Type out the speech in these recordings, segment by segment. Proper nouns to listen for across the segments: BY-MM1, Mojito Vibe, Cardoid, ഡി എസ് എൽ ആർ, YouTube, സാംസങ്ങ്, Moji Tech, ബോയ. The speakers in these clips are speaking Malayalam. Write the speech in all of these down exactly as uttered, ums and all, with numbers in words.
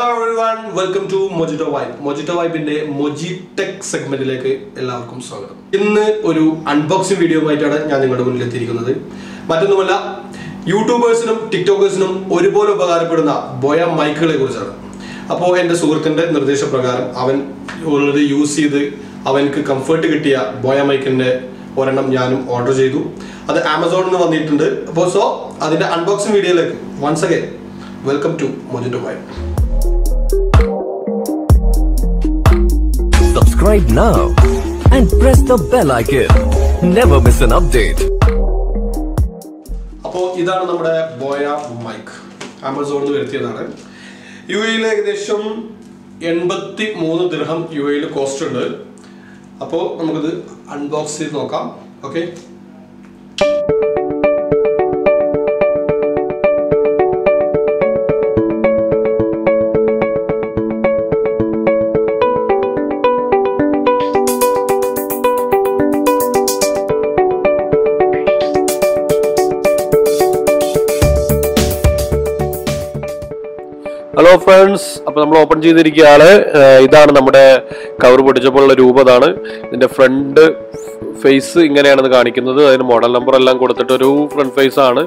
Hello everyone, welcome to Mojito Vibe. Mojito Vibe's Moji Tech segment. എല്ലാവർക്കും സ്വാഗതം. ഇന്ന് ഒരു അൺബോക്സിംഗ് വീഡിയോ ആയിട്ടാണ് ഞാൻ നിങ്ങളുടെ മുന്നിൽ എത്തിയിരിക്കുന്നത്. മറ്റൊന്നുമല്ല യൂട്യൂബേഴ്സിനും ടിക്ടോക്കേഴ്സിനും ഒരുപോലെ ഉപകാരപ്പെടുന്ന ബോയ മൈക്കുകളെ കുറിച്ചാണ്. അപ്പോൾ എൻ്റെ സുഹൃത്തിൻ്റെ നിർദ്ദേശപ്രകാരം അവൻ ഓൾറെഡി യൂസ് ചെയ്ത് അവൻക്ക് കംഫർട്ട് കിട്ടിയ ബോയ മൈക്കിൻ്റെ ഒരെണ്ണം ഞാനും ഓർഡർ ചെയ്തു. അത് ആമസോണിൽ നിന്ന് വന്നിട്ടുണ്ട്. അപ്പോൾ സോ അതിൻ്റെ അൺബോക്സിംഗ് വീഡിയോയിലേക്ക് once again welcome to mojito vibe. Subscribe now and press the bell icon. Never miss an update. അപ്പോൾ ഇതാണ് നമ്മുടെ ബോയ മൈക്ക്. ആമസോണിൽ നിന്ന് വരുത്തിയതാണ്. യു എയിൽ ഏകദേശം എൺപത്തി മൂന്ന് ദിർഹം യു എയിൽ കോസ്റ്റ് ഉണ്ട്. അപ്പോൾ നമുക്കിത് അൺബോക്സ് ചെയ്ത് നോക്കാം. ഓക്കെ, ഹലോ ഫ്രണ്ട്സ്, അപ്പോൾ നമ്മൾ ഓപ്പൺ ചെയ്തിരിക്കുക ആള് ഇതാണ്. നമ്മുടെ കവർ പൊട്ടിച്ചപ്പോഴുള്ള രൂപതാണ്. ഇതിൻ്റെ ഫ്രണ്ട് ഫേസ് ഇങ്ങനെയാണെന്ന് കാണിക്കുന്നത്. അതിന് മോഡൽ നമ്പർ എല്ലാം കൊടുത്തിട്ടൊരു ഫ്രണ്ട് ഫേസ് ആണ്.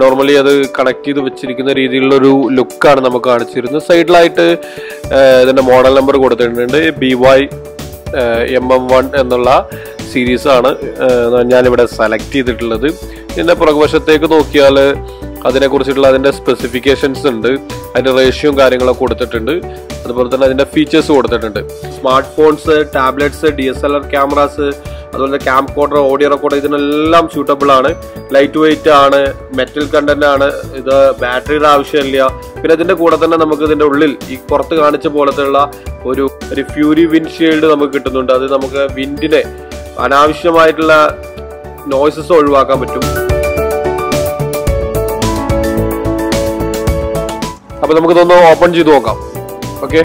നോർമലി അത് കണക്ട് ചെയ്ത് വെച്ചിരിക്കുന്ന രീതിയിലുള്ളൊരു ലുക്കാണ് നമുക്ക് കാണിച്ചിരുന്നത്. സൈഡിലായിട്ട് ഇതിൻ്റെ മോഡൽ നമ്പർ കൊടുത്തിട്ടുണ്ട്. B Y M M one എന്നുള്ള സീരീസാണ് ഞാനിവിടെ സെലക്ട് ചെയ്തിട്ടുള്ളത്. ഇതിൻ്റെ പുറകുവശത്തേക്ക് നോക്കിയാൽ അതിനെക്കുറിച്ചിട്ടുള്ള അതിൻ്റെ സ്പെസിഫിക്കേഷൻസ് ഉണ്ട്. അതിൻ്റെ റേഷ്യോയും കാര്യങ്ങളൊക്കെ കൊടുത്തിട്ടുണ്ട്. അതുപോലെ തന്നെ അതിൻ്റെ ഫീച്ചേഴ്സ് കൊടുത്തിട്ടുണ്ട്. Smart phones, tablets, ഡി എസ് എൽ ആർ cameras, അതുപോലെ ക്യാമ്പ് കോഡർ, ഓഡിയോ റെക്കോർഡർ, ഇതിനെല്ലാം സ്യൂട്ടബിൾ ആണ്. ലൈറ്റ് വെയിറ്റ് ആണ്, മെറ്റൽ കണ്ടന്റ് ആണ്. ഇത് ബാറ്ററിയുടെ ആവശ്യമില്ല. പിന്നെ ഇതിൻ്റെ കൂടെ തന്നെ നമുക്ക് ഇതിൻ്റെ ഉള്ളിൽ ഈ പുറത്ത് കാണിച്ച പോലത്തെയുള്ള ഒരു ഒരു ഫ്യൂരി വിൻഡ്ഷീൽഡ് നമുക്ക് കിട്ടുന്നുണ്ട്. അത് നമുക്ക് വിൻഡിനെ അനാവശ്യമായിട്ടുള്ള നോയ്സസ് ഒഴിവാക്കാൻ പറ്റും. അപ്പോൾ നമുക്കിതൊന്ന് ഓപ്പൺ ചെയ്ത് നോക്കാം. ഓക്കെ,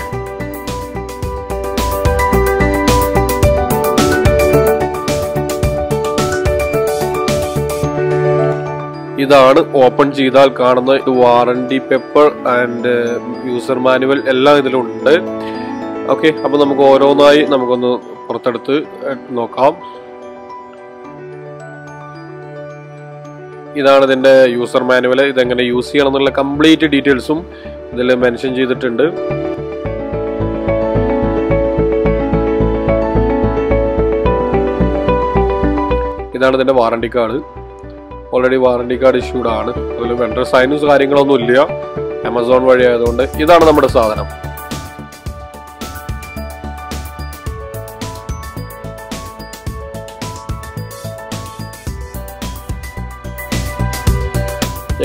ഇതാണ് ഓപ്പൺ ചെയ്താൽ കാണുന്ന warranty paper and user manual എല്ലാം ഇതിലുണ്ട്. ഓക്കെ, അപ്പോൾ നമുക്ക് ഓരോന്നായി നമുക്കൊന്ന് പുറത്തെടുത്ത് നോക്കാം. ഇതാണ് ഇതിൻ്റെ യൂസർ മാനുവൽ. ഇതെങ്ങനെ യൂസ് ചെയ്യണം എന്നുള്ള കംപ്ലീറ്റ് ഡീറ്റെയിൽസും ഇതിൽ മെൻഷൻ ചെയ്തിട്ടുണ്ട്. ഇതാണ് ഇതിൻ്റെ warranty card. Already warranty card issued ആണ്. അതിൽ വെണ്ടർ സൈനസ് കാര്യങ്ങളൊന്നും ഇല്ല, ആമസോൺ വഴി ആയതുകൊണ്ട്. ഇതാണ് നമ്മുടെ സാധനം.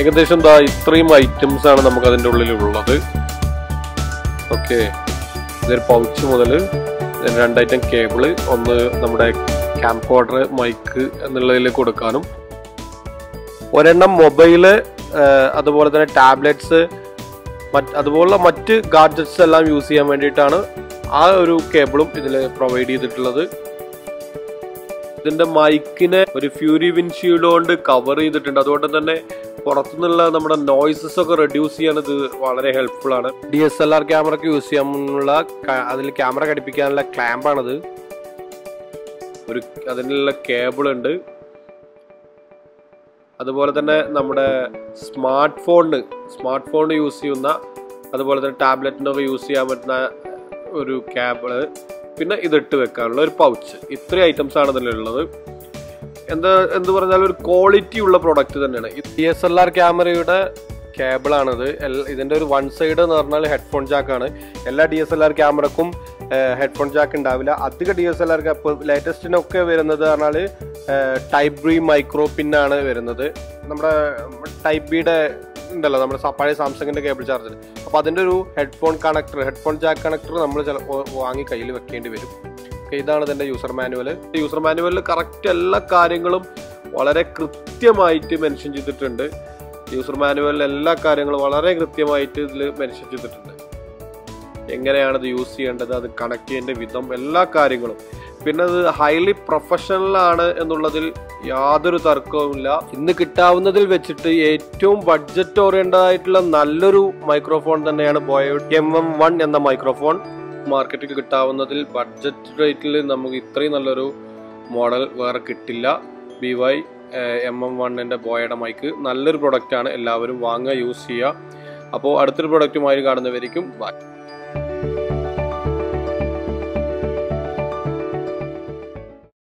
ഏകദേശം ദാ ഇത്രയും ഐറ്റംസ് ആണ് നമുക്ക് അതിൻ്റെ ഉള്ളിലുള്ളത്. ഓക്കെ, ഇതൊരു പൗച്ച് മുതൽ രണ്ട് ഐറ്റം കേബിള്, ഒന്ന് നമ്മുടെ ക്യാമ്പ് കോഡർ മൈക്ക് എന്നുള്ളതിൽ കൊടുക്കാനും, ഒരെണ്ണം മൊബൈല്, അതുപോലെ തന്നെ ടാബ്ലെറ്റ്സ്, മറ്റ് അതുപോലുള്ള മറ്റ് ഗാഡ്ജറ്റ്സ് എല്ലാം യൂസ് ചെയ്യാൻ വേണ്ടിയിട്ടാണ് ആ ഒരു കേബിളും ഇതിൽ പ്രൊവൈഡ് ചെയ്തിട്ടുള്ളത്. ഇതിൻ്റെ മൈക്കിനെ ഒരു ഫ്യൂരി വിൻഷീൽഡ് കൊണ്ട് കവർ ചെയ്തിട്ടുണ്ട്. അതുകൊണ്ട് തന്നെ പുറത്തുനിന്നുള്ള നമ്മുടെ നോയ്സസ് ഒക്കെ റെഡ്യൂസ് ചെയ്യാൻ ഇത് വളരെ ഹെൽപ്ഫുൾ ആണ്. ഡി എസ് എൽ ആർ ക്യാമറക്ക് യൂസ് ചെയ്യാനുള്ള, അതിൽ ക്യാമറ ഘടിപ്പിക്കാനുള്ള ക്ലാമ്പാണത്. ഒരു അതിനുള്ള കേബിൾ ഉണ്ട്. അതുപോലെ തന്നെ നമ്മുടെ സ്മാർട്ട് ഫോണിന് സ്മാർട്ട് ഫോണിന് യൂസ് ചെയ്യുന്ന, അതുപോലെ തന്നെ ടാബ്ലറ്റിനൊക്കെ യൂസ് ചെയ്യാൻ പറ്റുന്ന ഒരു കേബിള്, പിന്നെ ഇതിട്ട് വെക്കാനുള്ള ഒരു പൗച്ച്. ഇത്രയും ഐറ്റംസാണ് ഇതിലുള്ളത്. എന്താ എന്ത് പറഞ്ഞാലും ഒരു ക്വാളിറ്റി ഉള്ള പ്രൊഡക്റ്റ് തന്നെയാണ്. ഡി എസ് എൽ ആർ ക്യാമറയുടെ കേബിളാണിത്. ഇതിൻ്റെ ഒരു വൺ സൈഡ് എന്ന് പറഞ്ഞാൽ ഹെഡ്ഫോൺ ജാക്കാണ്. എല്ലാ ഡി എസ് എൽ ആർ ക്യാമറക്കും ഹെഡ്ഫോൺ ജാക്ക് ഉണ്ടാവില്ല. അധികം ഡി എസ് എൽ ആർ ലേറ്റസ്റ്റിനൊക്കെ വരുന്നത് പറഞ്ഞാൽ ടൈപ്പ് ബി മൈക്രോ പിന്നാണ് വരുന്നത്. നമ്മുടെ ടൈപ്പ് ബിയുടെ ഉണ്ടല്ലോ, നമ്മുടെ പഴയ സാംസങ്ങിൻ്റെ കേബിൾ ചാർജർ. അപ്പോൾ അതിൻ്റെ ഒരു headphone connector, headphone jack connector നമ്മൾ ചില വാങ്ങി കയ്യിൽ വെക്കേണ്ടി വരും. ഇതാണ് ഇതിൻ്റെ യൂസർ മാനുവൽ. യൂസർ മാനുവലിൽ കറക്റ്റ് എല്ലാ കാര്യങ്ങളും വളരെ കൃത്യമായിട്ട് മെൻഷൻ ചെയ്തിട്ടുണ്ട്. യൂസർ മാനുവലിൽ എല്ലാ കാര്യങ്ങളും വളരെ കൃത്യമായിട്ട് ഇതിൽ മെൻഷൻ ചെയ്തിട്ടുണ്ട്. എങ്ങനെയാണിത് യൂസ് ചെയ്യേണ്ടത്, അത് കണക്ട് ചെയ്യേണ്ട വിധം, എല്ലാ കാര്യങ്ങളും. പിന്നെ അത് ഹൈലി പ്രൊഫഷണൽ ആണ് എന്നുള്ളതിൽ യാതൊരു തർക്കവുമില്ല. ഇന്ന് കിട്ടാവുന്നതിൽ വെച്ചിട്ട് ഏറ്റവും ബഡ്ജറ്റ് ഓറിയന്റഡ് ആയിട്ടുള്ള നല്ലൊരു മൈക്രോഫോൺ തന്നെയാണ് ബോയ എം എം വൺ എന്ന മൈക്രോഫോൺ. മാർക്കറ്റിൽ കിട്ടാവുന്നതിൽ ബഡ്ജറ്റ് റേറ്റിൽ നമുക്ക് ഇത്രയും നല്ലൊരു മോഡൽ വേറെ കിട്ടില്ല. ബി വൈ എം എം വണ്ണിൻ്റെ ബോയയുടെ മൈക്ക് നല്ലൊരു പ്രൊഡക്റ്റാണ്, എല്ലാവരും വാങ്ങുക, യൂസ് ചെയ്യുക. അപ്പോൾ അടുത്തൊരു പ്രൊഡക്റ്റുമായി കാണുന്നവരിക്കും ബൈ.